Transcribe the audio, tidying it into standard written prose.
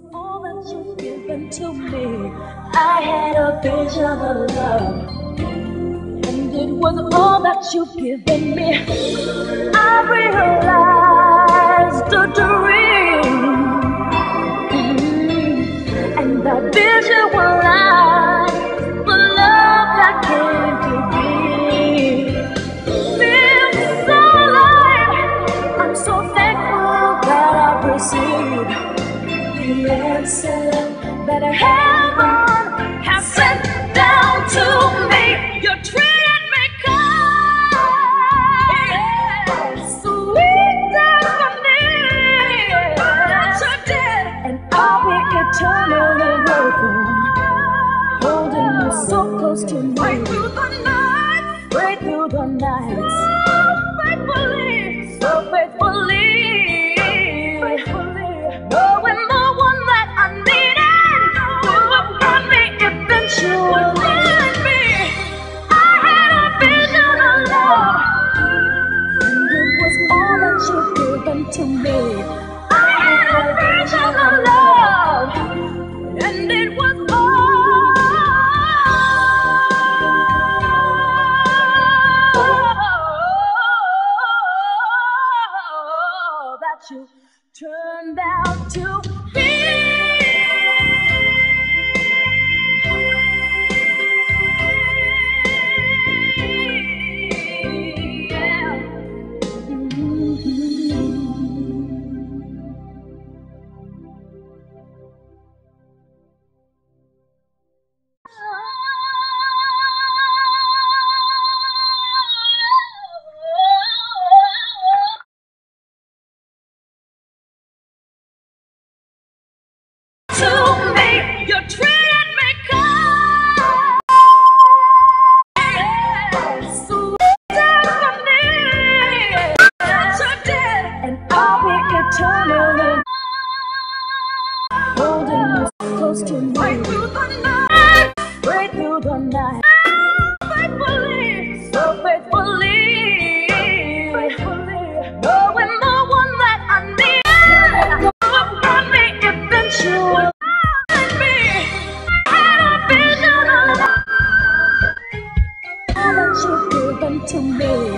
was all that you've given to me. I had a vision of love, and it was all that you've given me. I realized a dream, and that visualized the love that came to me. Feels so light, I'm so thankful that I've received the answer that heaven has sent down to me. You're treating me kind, sweet and that you did, and I'll be eternally grateful, holding you so close to me, right through the night, right through the nights, so faithfully, so faithfully, so faithfully, knowing the one that I needed will upon me eventually. I had a vision of love, and it was all that you've given to me. I had a vision of love, and it was all that you turned out to be. Yeah. To me, you're treating me kind, sweet and near, that you did, and I'll be eternally holding you so close to me, right through the night, right through the night, so faithfully, so faithfully, so faithfully, knowing the one that I need will find me eventually. To me.